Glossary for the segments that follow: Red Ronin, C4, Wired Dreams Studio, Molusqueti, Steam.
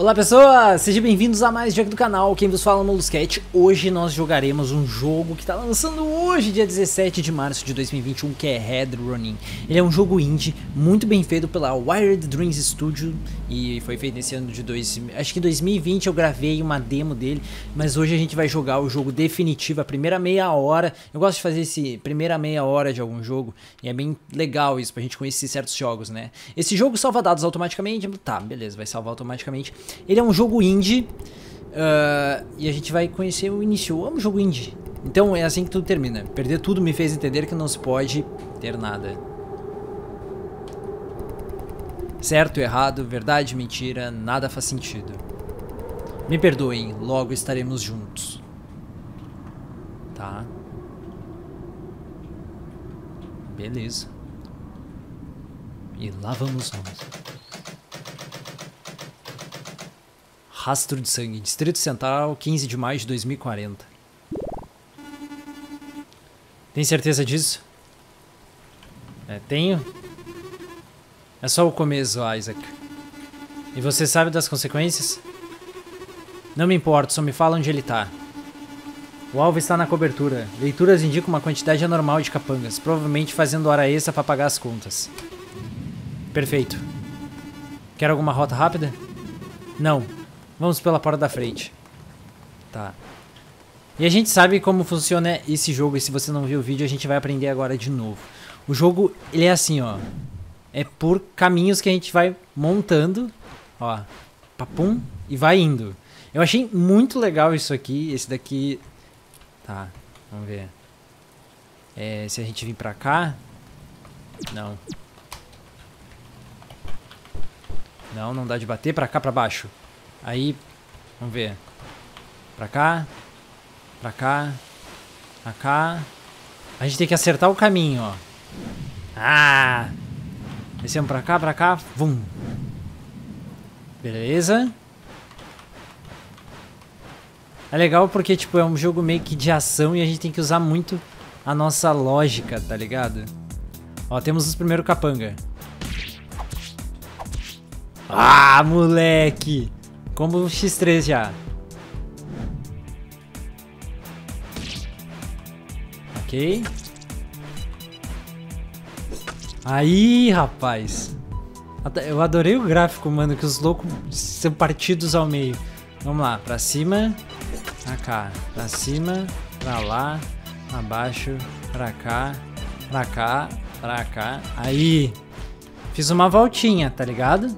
Olá pessoas, sejam bem-vindos a mais um vídeo do canal, quem vos fala é Molusqueti. Hoje nós jogaremos um jogo que está lançando hoje, dia 17 de março de 2021, que é Red Ronin. Ele é um jogo indie, muito bem feito pela Wired Dreams Studio e foi feito nesse ano de acho que 2020 eu gravei uma demo dele, mas hoje a gente vai jogar o jogo definitivo, a primeira meia hora. Eu gosto de fazer esse primeira meia hora de algum jogo e é bem legal isso, pra gente conhecer certos jogos, né? Esse jogo salva dados automaticamente, tá, beleza, vai salvar automaticamente. Ele é um jogo indie e a gente vai conhecer o início. Eu amo jogo indie. Então é assim que tudo termina. Perder tudo me fez entender que não se pode ter nada. Certo, errado, verdade, mentira, nada faz sentido. Me perdoem, logo estaremos juntos. Tá. Beleza. E lá vamos nós. Rastro de sangue, Distrito Central, 15 de maio de 2040. Tem certeza disso? É, tenho. É só o começo, Isaac. E você sabe das consequências? Não me importo, só me fala onde ele tá. O alvo está na cobertura. Leituras indicam uma quantidade anormal de capangas, provavelmente fazendo hora extra para pagar as contas. Perfeito. Quer alguma rota rápida? Não. Vamos pela porta da frente. Tá. E a gente sabe como funciona esse jogo. E se você não viu o vídeo, a gente vai aprender agora de novo. O jogo, ele é assim, ó. É por caminhos que a gente vai montando. Ó. Papum. E vai indo. Eu achei muito legal isso aqui. Esse daqui... Tá. Vamos ver. É, se a gente vir pra cá... Não. Não, não dá de bater. Pra cá, pra baixo. Aí, vamos ver. Pra cá. Pra cá. Pra cá. A gente tem que acertar o caminho, ó. Ah! Descemos pra cá, Vum! Beleza. É legal porque, tipo, é um jogo meio que de ação e a gente tem que usar muito a nossa lógica, tá ligado? Ó, temos os primeiros capanga. Ah, moleque! Combo X3 já. Ok. Aí, rapaz. Eu adorei o gráfico, mano. Que os loucos são partidos ao meio. Vamos lá. Pra cima. Pra cá. Pra cima. Pra lá. Pra baixo. Pra cá. Pra cá. Pra cá. Aí. Fiz uma voltinha, tá ligado?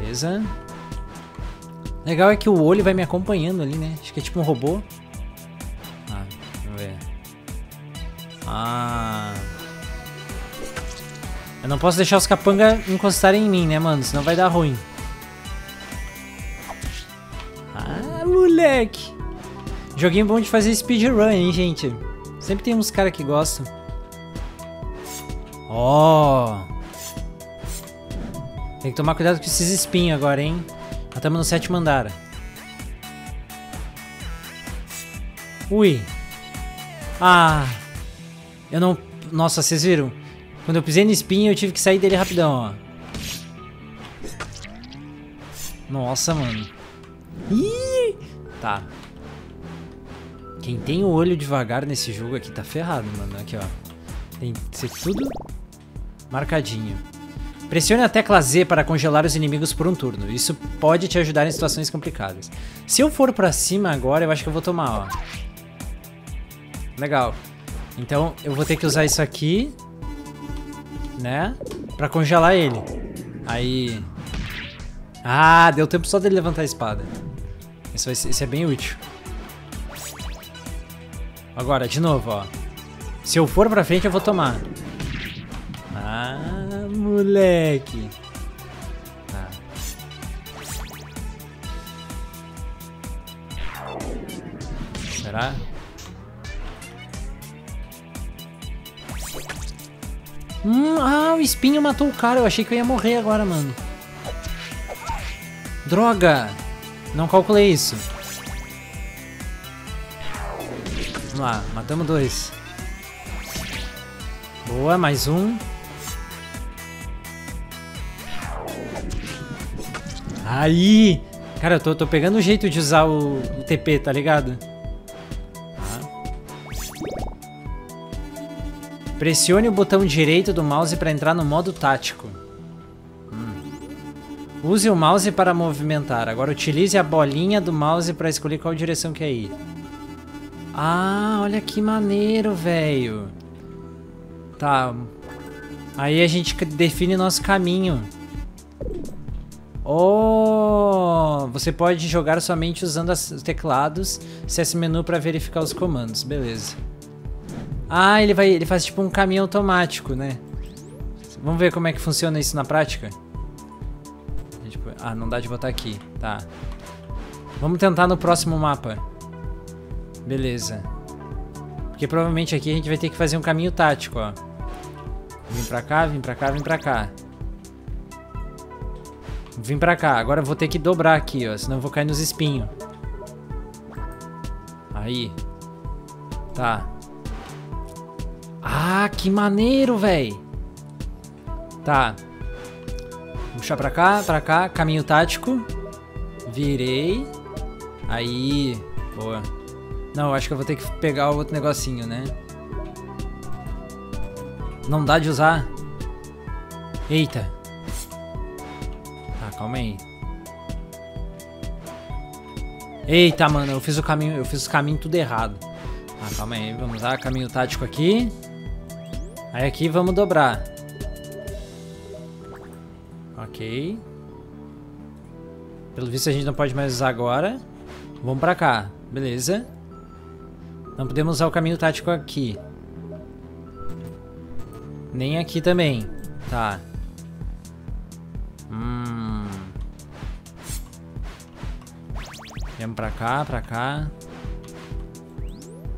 Beleza. Legal é que o olho vai me acompanhando ali, né? Acho que é tipo um robô. Ah, vamos ver. Ah. Eu não posso deixar os capanga encostarem em mim, né, mano? Senão vai dar ruim. Ah, moleque. Joguinho bom de fazer speedrun, hein, gente? Sempre tem uns caras que gostam. Ó. Oh. Tem que tomar cuidado com esses espinhos agora, hein? Nós estamos no 7º andar. Ui. Ah. Eu não... Nossa, vocês viram? Quando eu pisei no espinho, eu tive que sair dele rapidão, ó. Nossa, mano. Ih. Tá. Quem tem o olho devagar nesse jogo aqui tá ferrado, mano. Aqui, ó. Tem que ser tudo marcadinho. Pressione a tecla Z para congelar os inimigos por um turno. Isso pode te ajudar em situações complicadas. Se eu for pra cima agora, eu acho que eu vou tomar, ó. Legal. Então, eu vou ter que usar isso aqui. Né? Pra congelar ele. Aí. Ah, deu tempo só dele levantar a espada. Isso é bem útil. Agora, de novo, ó. Se eu for pra frente, eu vou tomar. Ah... Moleque. Tá. Será? Ah, o espinho matou o cara. Eu achei que eu ia morrer agora, mano. Droga. Não calculei isso. Vamos lá. Matamos 2. Boa, mais um. Aí! Cara, eu tô pegando um jeito de usar o TP, tá ligado? Pressione o botão direito do mouse para entrar no modo tático. Use o mouse para movimentar. Agora utilize a bolinha do mouse para escolher qual direção quer ir. Ah, olha que maneiro, velho. Tá. Aí a gente define nosso caminho. Oh, você pode jogar somente usando os teclados. Acesse o menu para verificar os comandos. Beleza. Ah, ele faz tipo um caminho automático, né? Vamos ver como é que funciona isso na prática? Ah, não dá de botar aqui, tá. Vamos tentar no próximo mapa. Beleza. Porque provavelmente aqui a gente vai ter que fazer um caminho tático, ó. Vim pra cá, vim pra cá, vim pra cá. Vim pra cá, agora eu vou ter que dobrar aqui, ó. Senão eu vou cair nos espinhos. Aí. Tá. Ah, que maneiro, véi. Tá. Puxar pra cá, caminho tático. Virei. Aí, boa. Não, acho que eu vou ter que pegar o outro negocinho, né? Não dá de usar. Eita. Tá, calma aí. Eita, mano, eu fiz o caminho tudo errado. Ah, calma aí, vamos lá, caminho tático aqui. Aí aqui vamos dobrar. Ok. Pelo visto a gente não pode mais usar agora. Vamos pra cá, beleza. Não podemos usar o caminho tático aqui. Nem aqui também. Tá. Vamos pra cá, pra cá.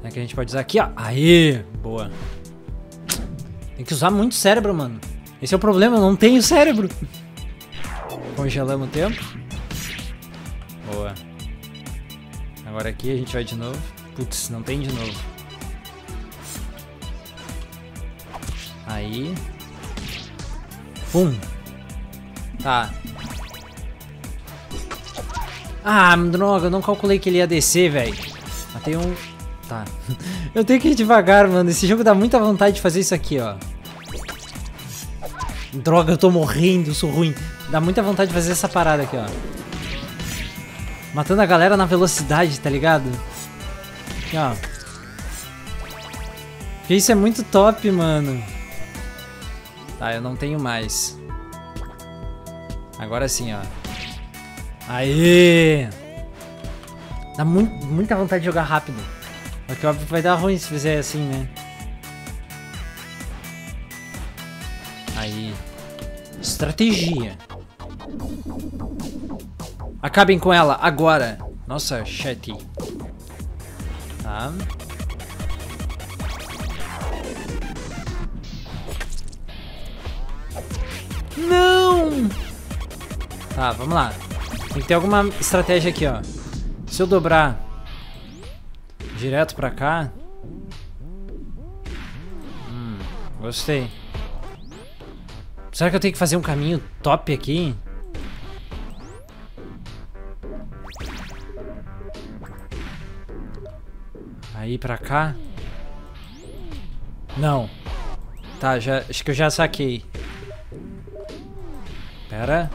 É que a gente pode usar aqui, ó. Aê, boa. Tem que usar muito cérebro, mano. Esse é o problema, eu não tenho cérebro. Congelamos o tempo. Boa. Agora aqui a gente vai de novo. Putz, não tem de novo. Aí. Pum. Tá. Ah, droga, eu não calculei que ele ia descer, velho. Matei um... Tá. Eu tenho que ir devagar, mano. Esse jogo dá muita vontade de fazer isso aqui, ó. Droga, eu tô morrendo, eu sou ruim. Dá muita vontade de fazer essa parada aqui, ó. Matando a galera na velocidade, tá ligado? Aqui, ó. Porque isso é muito top, mano. Tá, eu não tenho mais. Agora sim, ó. Aê! Dá muita vontade de jogar rápido. Só que óbvio que vai dar ruim se fizer assim, né? Aí. Estratégia. Acabem com ela, agora. Nossa, chat. Tá. Não! Tá, vamos lá. Tem que ter alguma estratégia aqui, ó. Se eu dobrar direto pra cá... Gostei. Será que eu tenho que fazer um caminho top aqui? Aí pra cá? Não. Tá, acho que eu já saquei. Pera.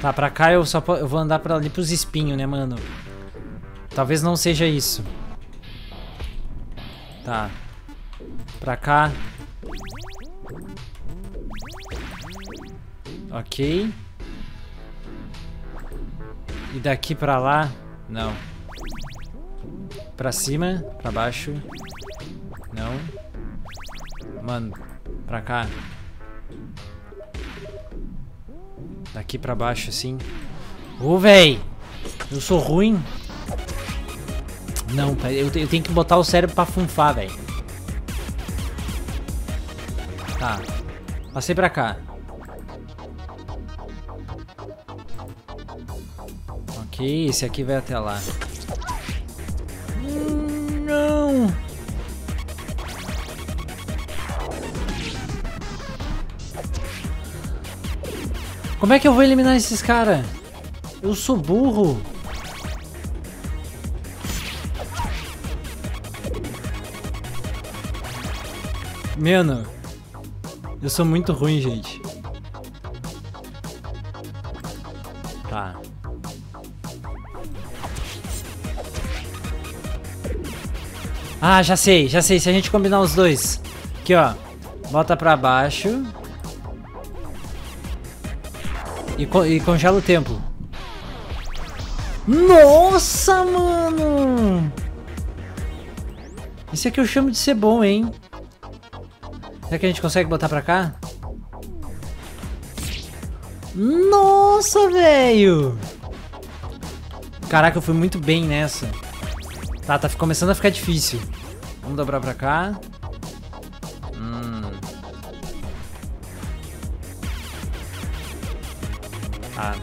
Tá, pra cá eu vou andar pra ali pros espinhos, né, mano? Talvez não seja isso. Tá. Pra cá. Ok. E daqui pra lá? Não. Pra cima, pra baixo. Não. Mano, pra cá. Daqui pra baixo, assim. Ô, véi! Eu sou ruim? Não, eu tenho que botar o cérebro pra funfar, velho. Tá, passei pra cá. Ok, esse aqui vai até lá. Não! Como é que eu vou eliminar esses caras? Eu sou burro. Mano, eu sou muito ruim, gente. Tá. Ah, já sei, já sei. Se a gente combinar os dois. Aqui, ó. Bota pra baixo. E congela o tempo. Nossa, mano! Isso aqui eu chamo de ser bom, hein? Será que a gente consegue botar pra cá? Nossa, velho! Caraca, eu fui muito bem nessa. Tá, tá começando a ficar difícil. Vamos dobrar pra cá. Tá.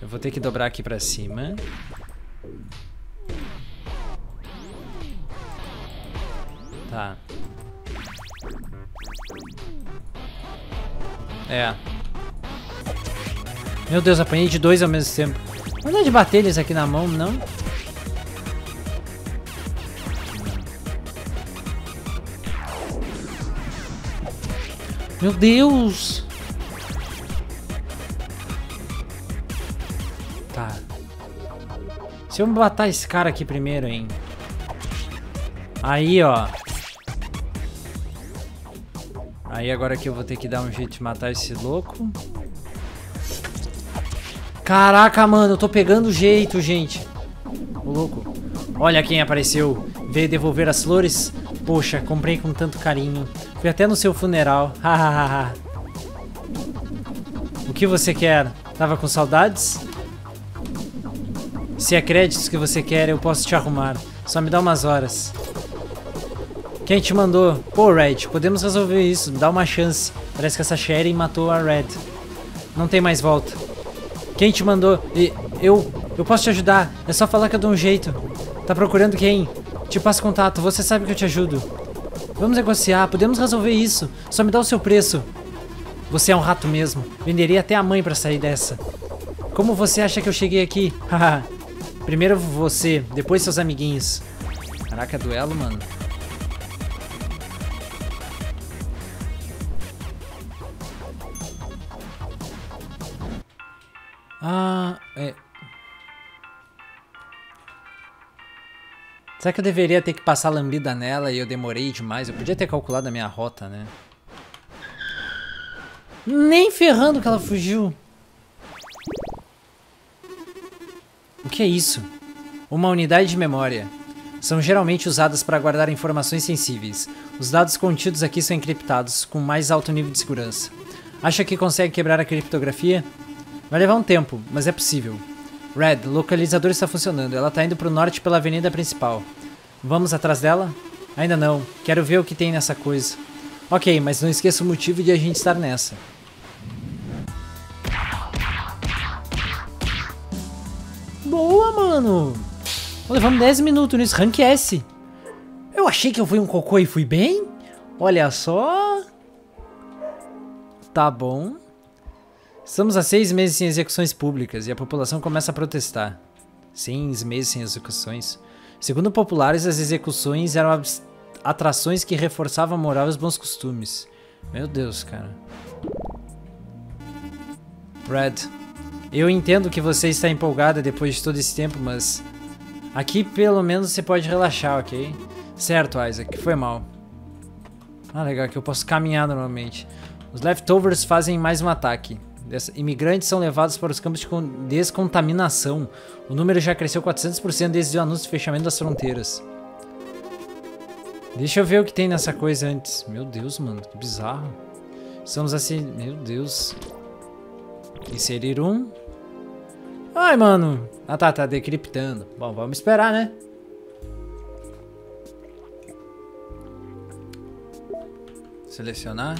Eu vou ter que dobrar aqui pra cima. Tá. É. Meu Deus, apanhei de dois ao mesmo tempo. Não dá de bater eles aqui na mão, não? Meu Deus! Tá. Se eu matar esse cara aqui primeiro, hein? Aí, ó. Aí agora que eu vou ter que dar um jeito de matar esse louco. Caraca, mano, eu tô pegando o jeito, gente. Ô, louco. Olha quem apareceu. Veio devolver as flores. Poxa, comprei com tanto carinho. Fui até no seu funeral. Hahaha. O que você quer? Tava com saudades? Se é créditos que você quer, eu posso te arrumar. Só me dá umas horas. Quem te mandou? Pô, Red, podemos resolver isso. Dá uma chance. Parece que essa Sherry matou a Red. Não tem mais volta. Quem te mandou? Eu posso te ajudar. É só falar que eu dou um jeito. Tá procurando quem? Te passo contato. Você sabe que eu te ajudo. Vamos negociar. Podemos resolver isso. Só me dá o seu preço. Você é um rato mesmo. Venderia até a mãe pra sair dessa. Como você acha que eu cheguei aqui? Haha. Primeiro você, depois seus amiguinhos. Caraca, duelo, mano. Ah, é. Será que eu deveria ter que passar lambida nela e eu demorei demais? Eu podia ter calculado a minha rota, né? Nem ferrando que ela fugiu. O que é isso? Uma unidade de memória. São geralmente usadas para guardar informações sensíveis. Os dados contidos aqui são encriptados, com mais alto nível de segurança. Acha que consegue quebrar a criptografia? Vai levar um tempo, mas é possível. Red, o localizador está funcionando. Ela está indo para o norte pela avenida principal. Vamos atrás dela? Ainda não. Quero ver o que tem nessa coisa. Ok, mas não esqueça o motivo de a gente estar nessa. Boa, mano! Levamos 10 minutos nisso, rank S. Eu achei que eu fui um cocô e fui bem? Olha só. Tá bom. Estamos há 6 meses sem execuções públicas e a população começa a protestar. 6 meses sem execuções. Segundo populares, as execuções eram atrações que reforçavam a moral e os bons costumes. Meu Deus, cara. Red. Eu entendo que você está empolgada depois de todo esse tempo, mas... aqui pelo menos você pode relaxar, ok? Certo, Isaac. Foi mal. Ah, legal. Aqui eu posso caminhar normalmente. Os leftovers fazem mais um ataque. Imigrantes são levados para os campos de descontaminação. O número já cresceu 400% desde o anúncio do fechamento das fronteiras. Deixa eu ver o que tem nessa coisa antes. Meu Deus, mano. Que bizarro. Estamos assim... meu Deus. Inserir um... ai, mano. Ah, tá, tá decriptando. Bom, vamos esperar, né? Selecionar.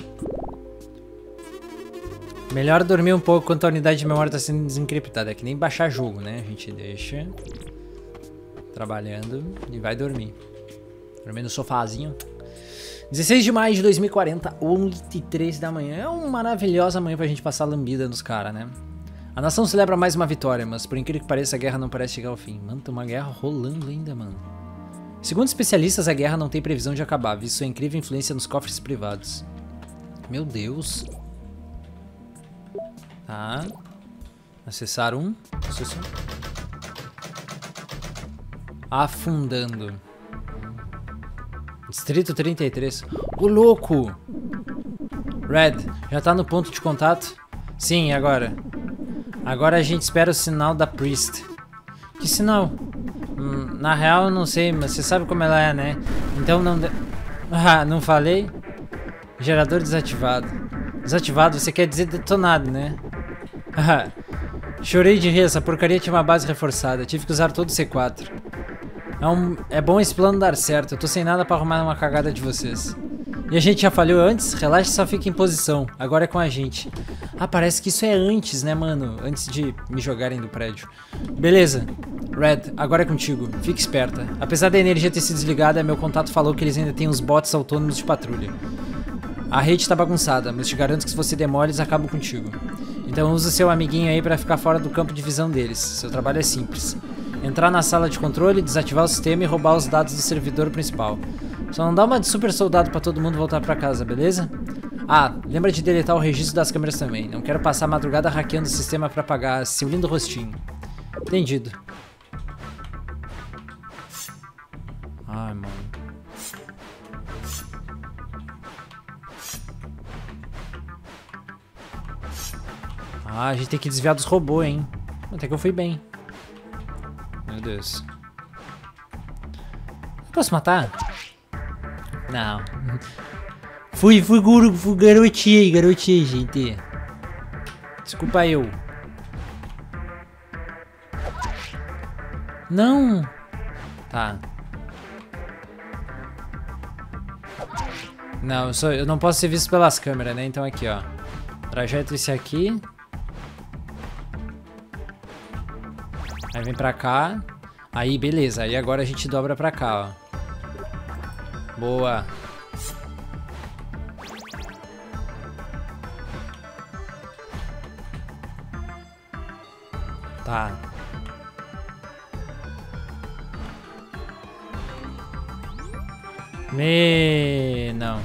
Melhor dormir um pouco enquanto a unidade de memória está sendo desencriptada. É que nem baixar jogo, né? A gente deixa trabalhando e vai dormir. Dormir no sofazinho. 16 de maio de 2040, 8h03 da manhã. É uma maravilhosa manhã pra gente passar lambida nos caras, né? A nação celebra mais uma vitória, mas por incrível que pareça, a guerra não parece chegar ao fim. Mano, tem uma guerra rolando ainda, mano. Segundo especialistas, a guerra não tem previsão de acabar, visto sua incrível influência nos cofres privados. Meu Deus. Tá. Acessar um. Afundando. Distrito 33. Ô, louco! Red, já tá no ponto de contato? Sim, agora. Agora a gente espera o sinal da Priest. Que sinal? Na real, eu não sei, mas você sabe como ela é, né? Então não... Ah, não falei? Gerador desativado. Desativado, você quer dizer detonado, né? Ah, chorei de rir, essa porcaria tinha uma base reforçada. Tive que usar todo o C4. É bom esse plano dar certo. Eu tô sem nada pra arrumar uma cagada de vocês. E a gente já falhou antes? Relaxa, só fica em posição. Agora é com a gente. Ah, parece que isso é antes, né, mano? Antes de me jogarem do prédio. Beleza. Red, agora é contigo. Fique esperta. Apesar da energia ter sido desligada, meu contato falou que eles ainda têm uns bots autônomos de patrulha. A rede tá bagunçada, mas te garanto que se você demora, eles acabam contigo. Então usa seu amiguinho aí pra ficar fora do campo de visão deles. Seu trabalho é simples. Entrar na sala de controle, desativar o sistema e roubar os dados do servidor principal. Só não dá uma de super soldado pra todo mundo voltar pra casa, beleza? Ah, lembra de deletar o registro das câmeras também. Não quero passar a madrugada hackeando o sistema pra apagar seu lindo rostinho. Entendido. Ai, mano. Ah, a gente tem que desviar dos robôs, hein? Até que eu fui bem. Meu Deus. Posso matar? Não. Fui garotinho, gente. Desculpa eu. Não. Tá. Não, eu não posso ser visto pelas câmeras, né? Então aqui, ó. Trajeto esse aqui. Aí vem pra cá. Aí, beleza. Aí agora a gente dobra pra cá, ó. Boa. Tá. Não.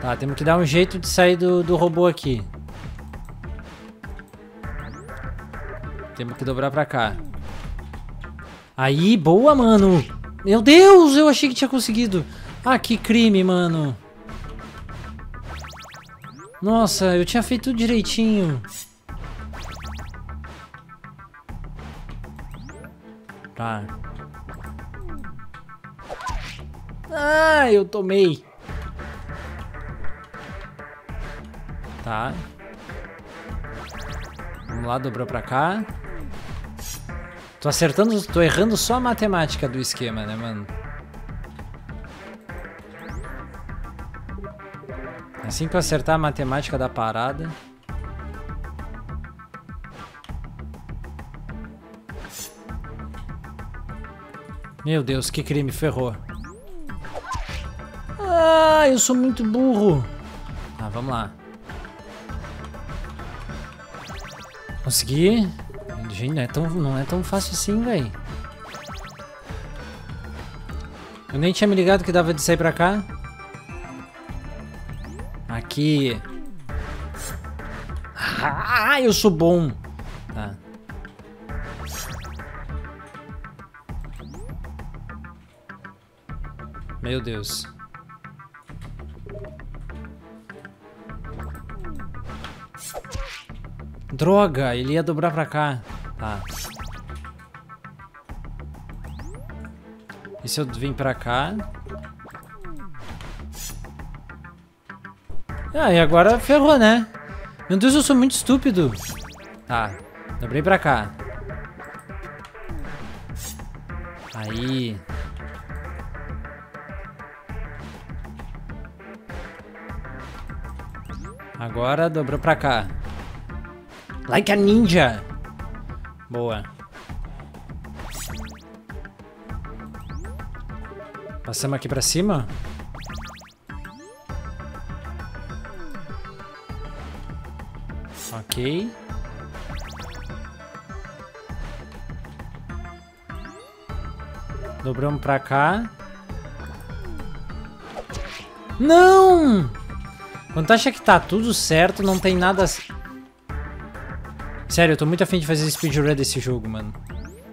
Tá, temos que dar um jeito de sair do robô aqui. Temos que dobrar pra cá. Aí, boa, mano. Meu Deus, eu achei que tinha conseguido. Ah, que crime, mano. Nossa, eu tinha feito tudo direitinho. Tá. Ah, eu tomei. Tá. Vamos lá, dobrou pra cá. Tô acertando, tô errando só a matemática do esquema, né, mano? Assim que eu acertar a matemática da parada. Meu Deus, que crime, ferrou. Ah, eu sou muito burro. Tá, vamos lá. Consegui. Gente, não é tão fácil assim, velho. Eu nem tinha me ligado que dava de sair pra cá. Aqui. Ah, eu sou bom. Tá. Meu Deus. Droga, ele ia dobrar pra cá. Tá. E se eu vim pra cá? Ah, e agora ferrou, né? Meu Deus, eu sou muito estúpido. Tá, dobrei pra cá. Aí. Agora dobrou pra cá. Like a ninja. Boa. Passamos aqui pra cima. Ok. Dobramos pra cá. Não! Quando tu acha que tá tudo certo, não tem nada... Sério, eu tô muito afim de fazer speedrun desse jogo, mano.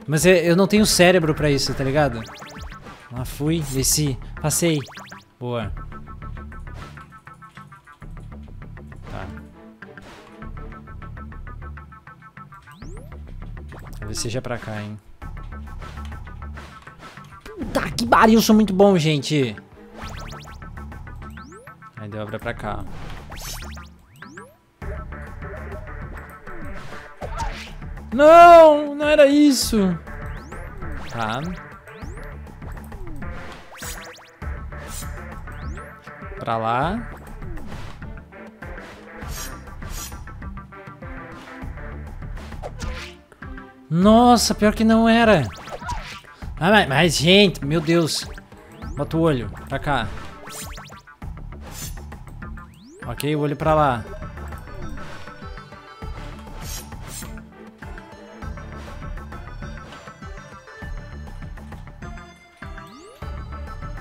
Mas eu não tenho cérebro pra isso, tá ligado? Lá fui, desci, passei. Boa. Tá. Talvez seja pra cá, hein. Puta que pariu, eu sou muito bom, gente. Aí deu obra pra cá. Não, não era isso. Tá. Pra lá. Nossa, pior que não era. Ah, mas, gente, meu Deus. Bota o olho pra cá. Ok, o olho pra lá.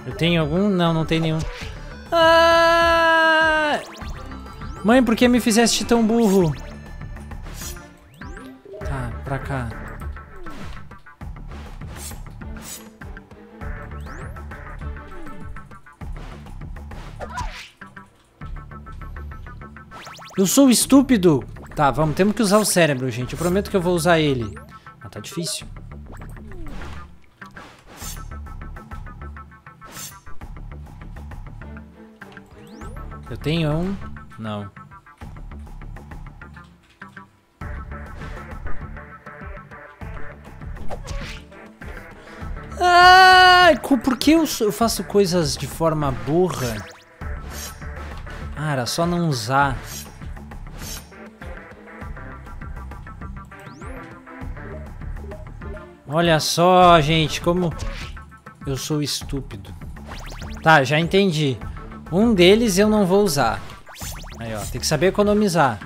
Eu tenho algum? Não, não tem nenhum. Ah! Mãe, por que me fizeste tão burro? Tá, pra cá. Eu sou estúpido! Tá, vamos, temos que usar o cérebro, gente. Eu prometo que eu vou usar ele. Ah, tá difícil. Eu tenho um? Não. Ah, por que eu faço coisas de forma burra? Ah, era só não usar. Olha só, gente, como eu sou estúpido. Tá, já entendi. Um deles eu não vou usar. Aí, ó, tem que saber economizar.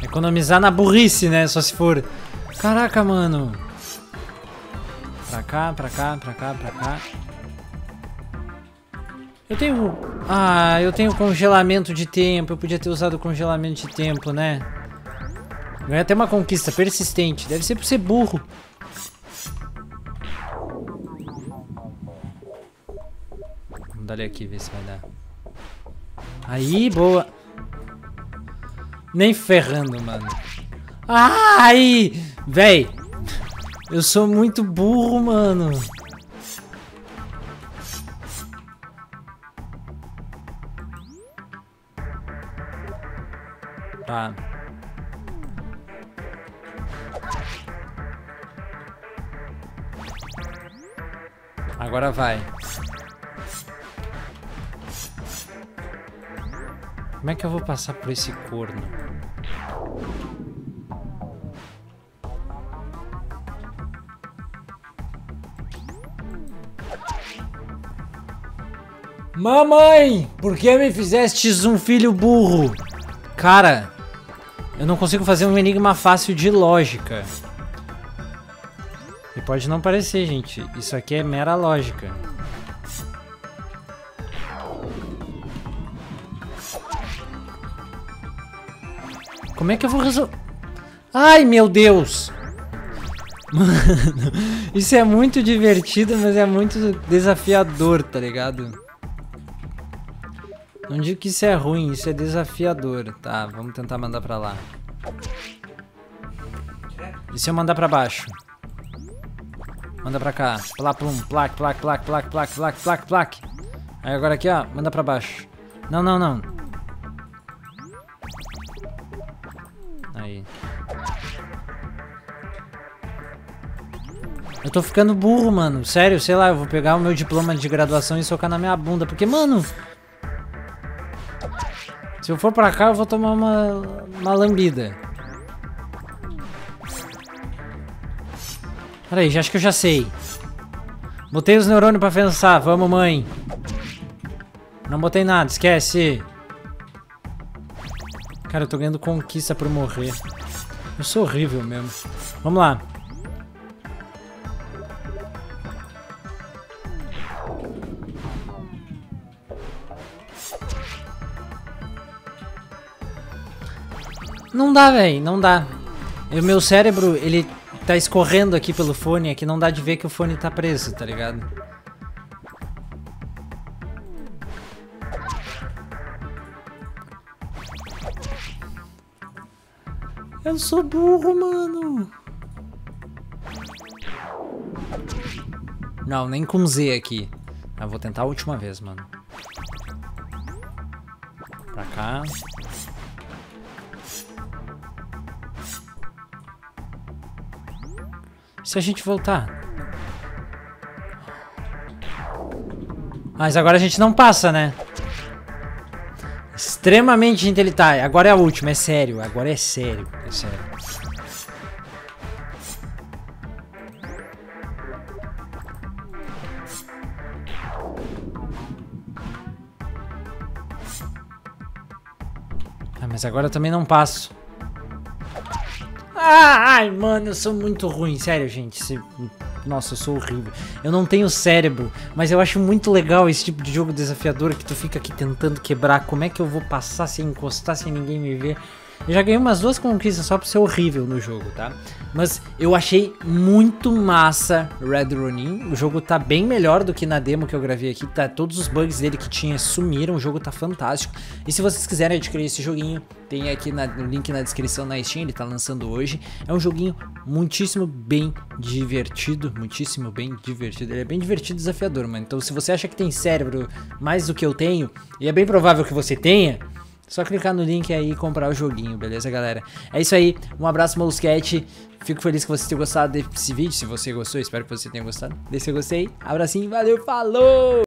Economizar na burrice, né? Só se for. Caraca, mano. Pra cá, pra cá, pra cá, pra cá. Eu tenho... Ah, eu tenho congelamento de tempo. Eu podia ter usado congelamento de tempo, né? Ganhei até uma conquista persistente. Deve ser por ser burro. Vamos dar ele aqui, ver se vai dar. Aí, boa. Nem ferrando, mano. Ai! Véi! Eu sou muito burro, mano. Tá. Agora vai. Como é que eu vou passar por esse corno? Mamãe, por que me fizestes um filho burro? Cara, eu não consigo fazer um enigma fácil de lógica. Pode não parecer, gente. Isso aqui é mera lógica. Como é que eu vou resolver? Ai, meu Deus! Mano, isso é muito divertido, mas é muito desafiador, tá ligado? Não digo que isso é ruim, isso é desafiador. Tá, vamos tentar mandar pra lá. E se eu mandar pra baixo? Manda pra cá. Plá, plum, plac, plac, plac, plac, plac, plac, plac, plac. Aí agora aqui, ó. Manda pra baixo. Não, não, não. Aí. Eu tô ficando burro, mano. Sério, sei lá. Eu vou pegar o meu diploma de graduação e socar na minha bunda. Porque, mano... Se eu for pra cá, eu vou tomar uma lambida. Peraí, acho que eu já sei. Botei os neurônios pra pensar. Vamos, mãe. Não botei nada, esquece. Cara, eu tô ganhando conquista por morrer. Eu sou horrível mesmo. Vamos lá. Não dá, velho, não dá. O meu cérebro, ele tá escorrendo aqui pelo fone, é que não dá de ver que o fone tá preso, tá ligado? Eu sou burro, mano. Não, nem com Z aqui. Eu vou tentar a última vez, mano. Pra cá. Se a gente voltar. Mas agora a gente não passa, né? Extremamente inteligente. Agora é a última, é sério. Agora é sério. É sério. Ah, mas agora eu também não passo. Ai, mano, eu sou muito ruim, sério, gente. Nossa, eu sou horrível. Eu não tenho cérebro, mas eu acho muito legal esse tipo de jogo desafiador que tu fica aqui tentando quebrar. Como é que eu vou passar sem encostar, sem ninguém me ver? Eu já ganhei umas 2 conquistas só por ser horrível no jogo, tá? Mas eu achei muito massa Red Ronin. O jogo tá bem melhor do que na demo que eu gravei aqui, tá? Todos os bugs dele que tinha sumiram, o jogo tá fantástico. E se vocês quiserem adquirir esse joguinho, tem aqui no link na descrição na Steam, ele tá lançando hoje. É um joguinho muitíssimo bem divertido, muitíssimo bem divertido. Ele é bem divertido e desafiador, mano. Então se você acha que tem cérebro mais do que eu tenho, e é bem provável que você tenha, só clicar no link aí e comprar o joguinho, beleza, galera? É isso aí, um abraço, Molusqueti. Fico feliz que vocês tenham gostado desse vídeo. Se você gostou, espero que você tenha gostado. Deixa seu gostei, abracinho, valeu, falou!